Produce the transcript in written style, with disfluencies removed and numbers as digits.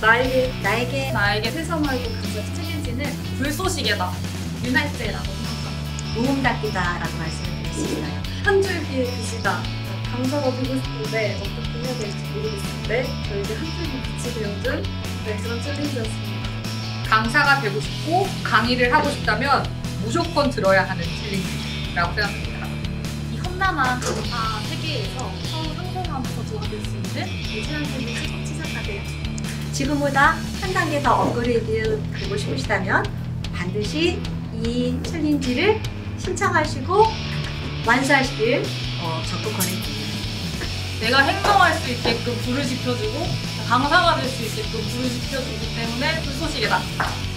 나에게 퇴사 말고 강사 챌린지는 불쏘시개다, 윤활제라고 생각합니다. 모험닦기다 라고 말씀을 드리시나요? 한 줄기의 빛이다. 강사가 되고 싶은데 어떻게 해야 될지 모르겠을 때 저에게 한 줄기 빛이 되어준 그런 챌린지였습니다. 강사가 되고 싶고 강의를 하고 싶다면 무조건 들어야 하는 챌린지라고 생각합니다. 이 험난한 강사 세계에서 처음 성공하면서 도와줄 수 있는 유지한 챌린지 꼭 시작해야 돼요. 지금보다 한 단계 더 업그레이드 되고 싶으시다면 반드시 이 챌린지를 신청하시고 완수하시길 적극 권해드립니다. 내가 행동할 수 있게끔 불을 지펴주고 강사가 될 수 있게끔 불을 지펴주기 때문에 불쏘시개다.